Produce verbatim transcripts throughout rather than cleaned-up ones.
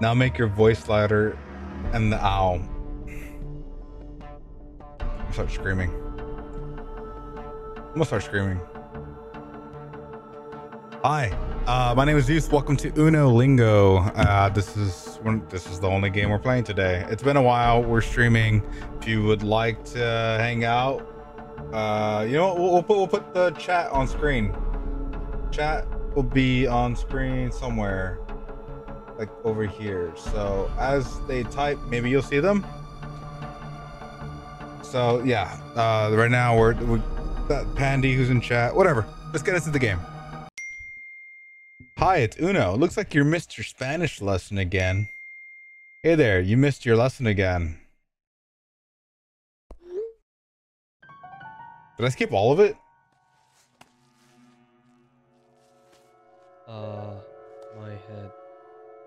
Now make your voice louder and the owl. I'm gonna start screaming. I'm gonna start screaming. Hi, uh, my name is Zeus. Welcome to Unolingo. Uh, this is one, this is the only game we're playing today. It's been a while. We're streaming. If you would like to hang out, uh, you know what? We'll, we'll put we'll put the chat on screen. Chat will be on screen somewhere, like over here. So as they type, maybe you'll see them. So yeah, uh, right now we're we, that Pandy who's in chat. Whatever. Let's get into the game. Hi, it's Uno. Looks like you missed your Spanish lesson again. Hey there, you missed your lesson again. Did I skip all of it? Uh, my head.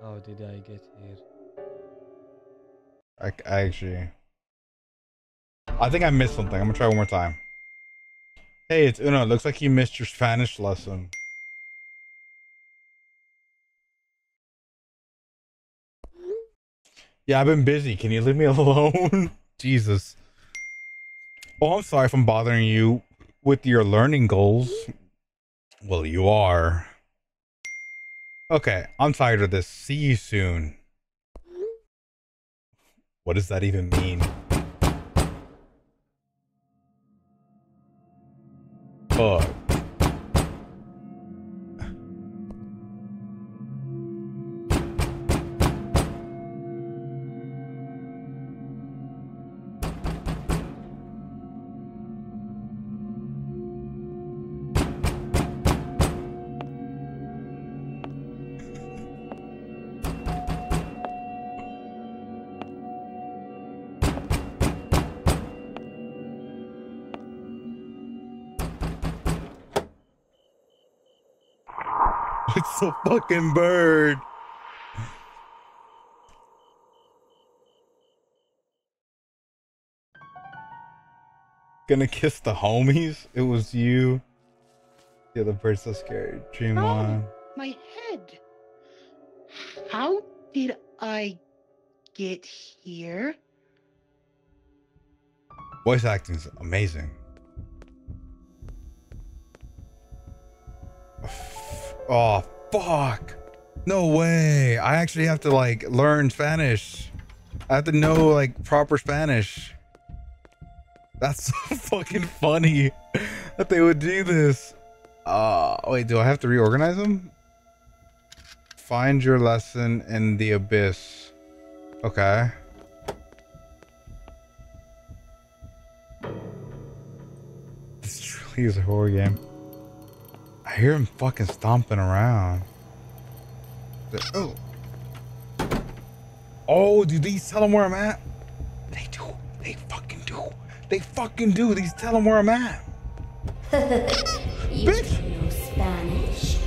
How did I get here? I, I actually... I think I missed something. I'm gonna try one more time. Hey, it's Uno. Looks like you missed your Spanish lesson. Yeah, I've been busy. Can you leave me alone? Jesus. Oh, I'm sorry if I'm bothering you with your learning goals. Well, you are. Okay, I'm tired of this. See you soon. What does that even mean? Fuck. It's a fucking bird. Gonna kiss the homies? It was you. The other bird's so scary. Dream oh, on. My head. How did I get here? Voice acting's amazing. Oh, fuck. No way. I actually have to, like, learn Spanish. I have to know, like, proper Spanish. That's so fucking funny that they would do this. Uh, wait, do I have to reorganize them? Find your lesson in the abyss. Okay. This truly is a horror game. I hear him fucking stomping around. Oh. Oh, do these tell him where I'm at? They do. They fucking do. They fucking do. These tell him where I'm at. You bitch. Know Spanish.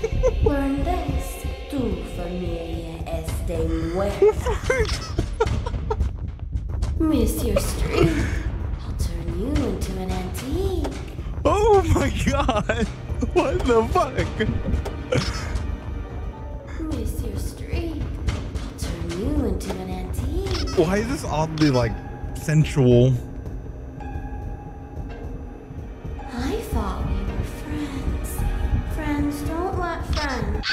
Weren't as too familiar as they were. Miss your street. I'll turn you into an antique. Oh my god. What the fuck? Miss your streak. I'll turn you into an antique. Why is this oddly like sensual? I thought we were friends. Friends don't let friends.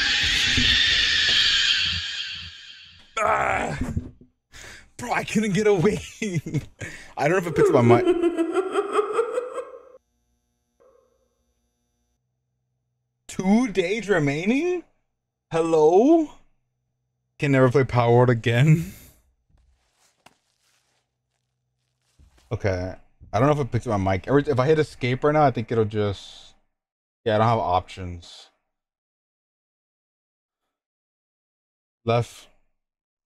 Ah, bro, I couldn't get away. I don't know if it picks my mic. Two days remaining? Hello? Can never play Power World again. Okay. I don't know if it picks up my mic. If I hit escape right now, I think it'll just... Yeah, I don't have options. Left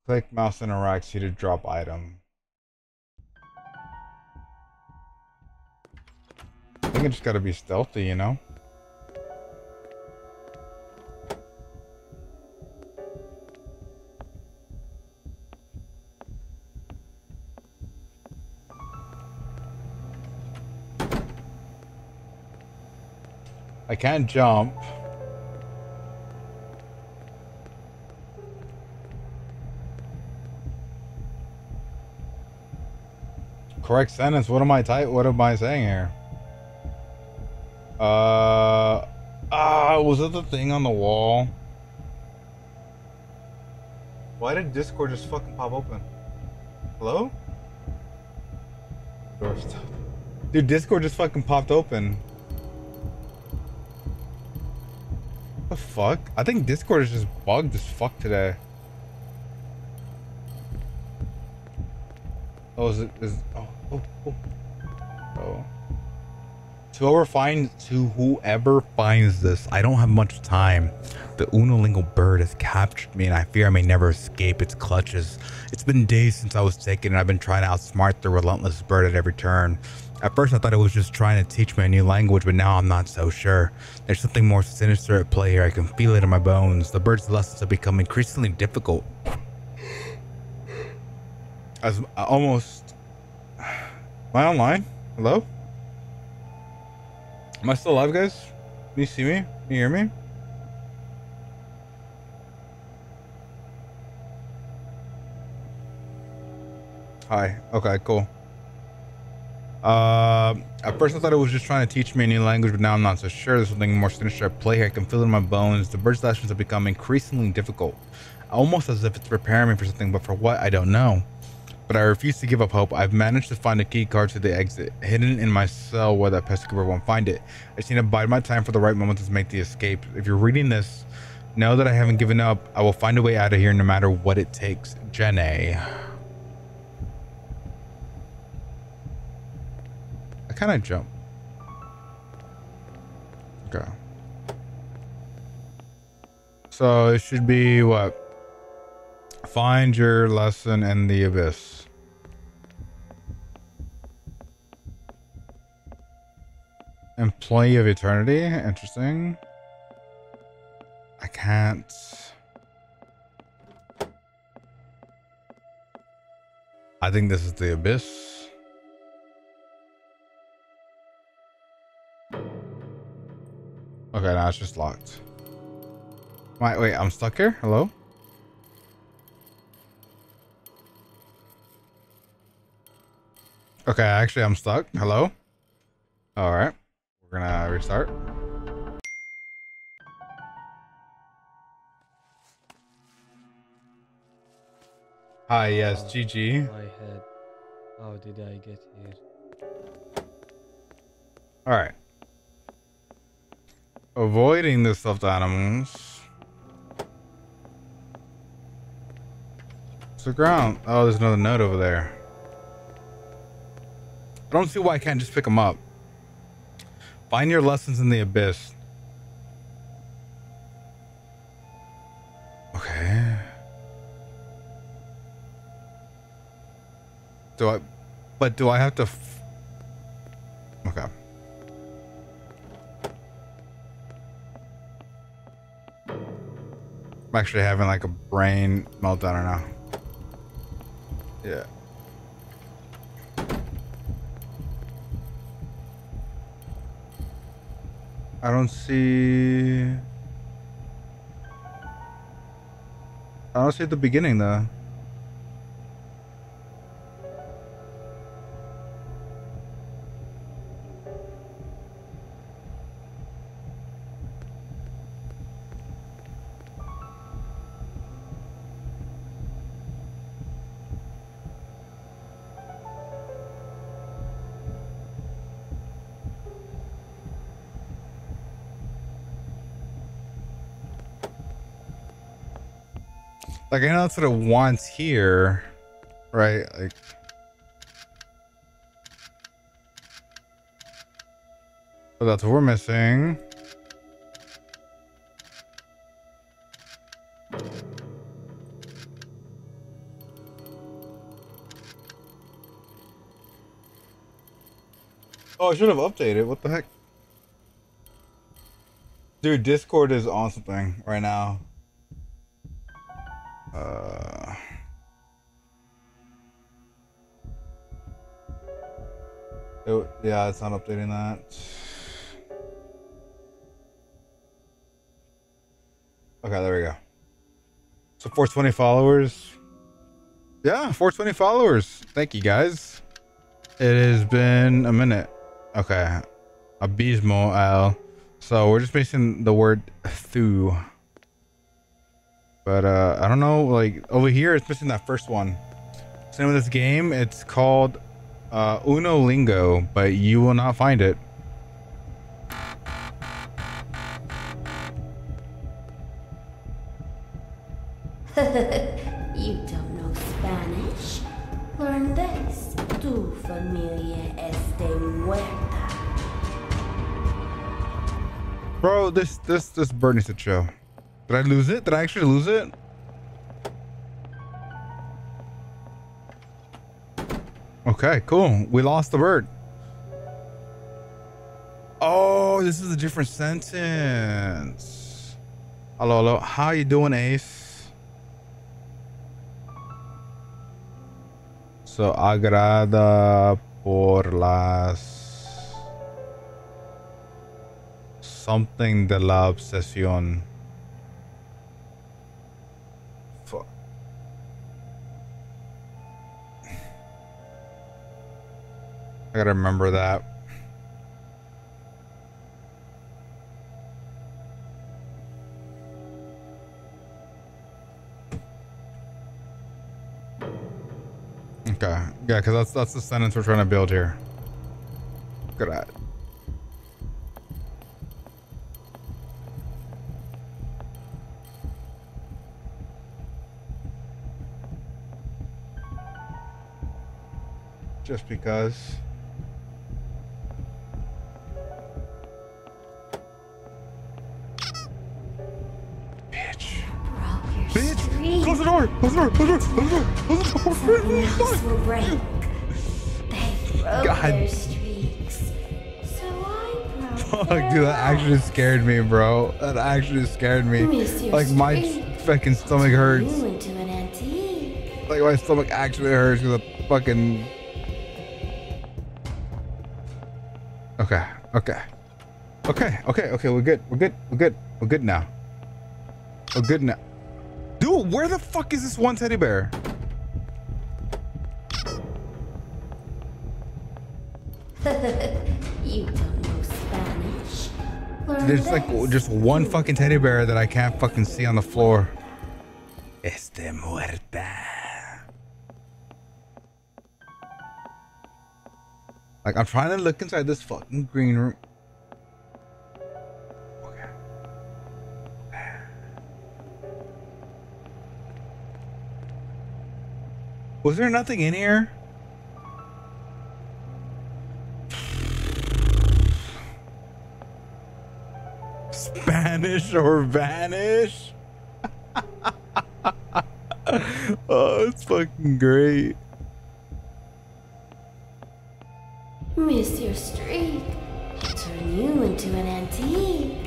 click mouse interacts you to drop item. I think it just gotta be stealthy, you know? I can't jump. correct sentence. What am I type? What am I saying here? Uh, ah, was it the thing on the wall? Why did Discord just fucking pop open? Hello? Dude, Discord just fucking popped open. What the fuck? I think Discord is just bugged as fuck today. Oh, is it? Is oh oh oh oh. To whoever finds, to whoever finds this, I don't have much time. The Unolingo bird has captured me, and I fear I may never escape its clutches. It's been days since I was taken, and I've been trying to outsmart the relentless bird at every turn. At first, I thought it was just trying to teach me a new language, but now I'm not so sure. There's something more sinister at play here. I can feel it in my bones. The bird's lessons have become increasingly difficult. As almost, am I online? Hello? Am I still alive, guys? Can you see me? Can you hear me? Hi. Okay, cool. Uh, at first I thought it was just trying to teach me a new language, but now I'm not so sure. There's something more sinister at play here. I can feel it in my bones. The bird's lessons have become increasingly difficult. Almost as if it's preparing me for something, but for what, I don't know. But I refuse to give up hope. I've managed to find a key card to the exit, hidden in my cell where that pesky bird won't find it. I just need to bide my time for the right moment to make the escape. If you're reading this, know that I haven't given up. I will find a way out of here no matter what it takes. Jenny. I kind of jump. Okay. So it should be what? Find your lesson in the abyss. Employee of Eternity, interesting. I can't. I think this is the abyss. Okay, now it's just locked. Wait, wait, I'm stuck here? Hello? Okay, actually I'm stuck. Hello? All right. We're gonna restart. Hi, yes, oh, G G. My head. How did I get here? All right. Avoiding the stuffed animals. It's the ground. Oh, there's another note over there. I don't see why I can't just pick them up. Find your lessons in the abyss. Okay. Do I, but do I have to? F okay. I'm actually having like a brain meltdown right now. Yeah. I don't see... I don't see at the beginning, though. Like, I know that's what it wants here, right? Like, but that's what we're missing. Oh, I should have updated. What the heck? Dude, Discord is on something right now. Uh, it, yeah, it's not updating that. Okay, there we go. So four twenty followers. Yeah, four twenty followers. Thank you, guys. It has been a minute. Okay. Abismo al. So we're just basing the word thu. But uh, I don't know, like over here, it's missing that first one. Same with this game. It's called uh, Unolingo, but you will not find it. You don't know Spanish? Learn this. Tu familia este muerta. Bro, this this this bird needs to chill. Did I lose it? Did I actually lose it? Okay, cool. We lost the bird. Oh, this is a different sentence. Hello, hello. How you doing, Ace? So agrada por las something de la obsesión. Fuck. I gotta remember that. Okay, yeah, because that's that's the sentence we're trying to build here. Good at it. Just because. Close the door! Close the door! Close the door! Close the door! Close the door! God. Fuck, dude, that actually scared me, bro. That actually scared me. Like, my fucking stomach hurts. Like, my stomach actually hurts because of fucking... Okay, okay. Okay, okay, okay, we're good. We're good. We're good. We're good now. We're good now. Dude, where the fuck is this one teddy bear? You don't know Spanish. Learn There's this. Like just one fucking teddy bear that I can't fucking see on the floor. Este muerta. Like I'm trying to look inside this fucking green room. Was there nothing in here? Spanish or vanish? Oh, it's fucking great. Monsieur Streak, I'll turn you into an antique.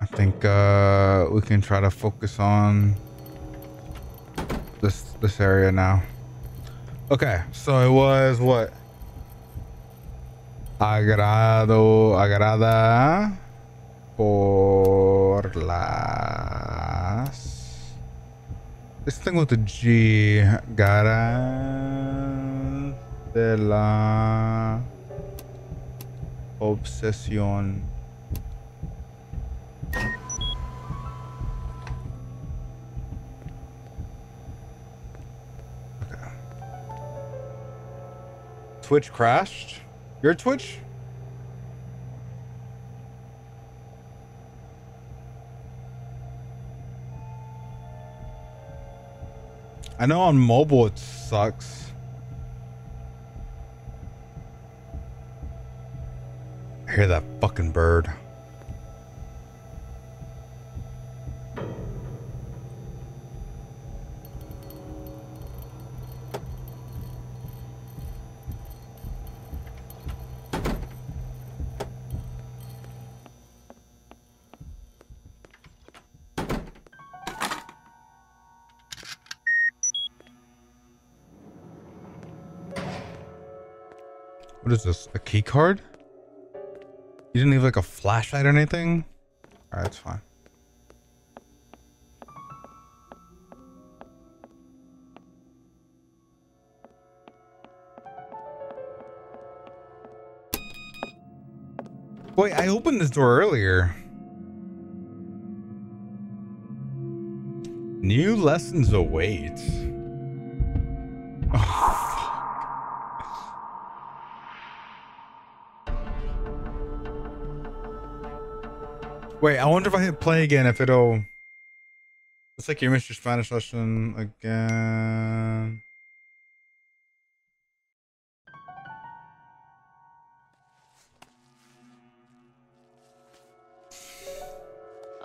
I think uh, we can try to focus on this this area now. Okay, so it was what? Agrado, agrada por las. This thing with the G. Gara de la obsesión. Twitch crashed. Your Twitch? I know on mobile it sucks. I hear that fucking bird. What is this? A key card? You didn't leave like a flashlight or anything? Alright, that's fine. Boy, I opened this door earlier. New lessons await. Wait, I wonder if I hit play again, if it'll... It's like your Mister Spanish lesson again.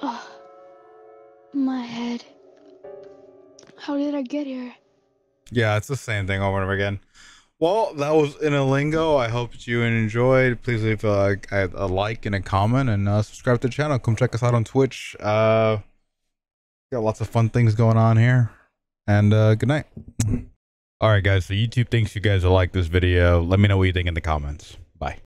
Oh, my head. How did I get here? Yeah, it's the same thing over and over again. Well, that was Unolingo. I hope you enjoyed. Please leave a, a like and a comment, and uh, subscribe to the channel. Come check us out on Twitch. Uh, got lots of fun things going on here. And uh, good night. All right, guys. So YouTube thinks you guys will like this video. Let me know what you think in the comments.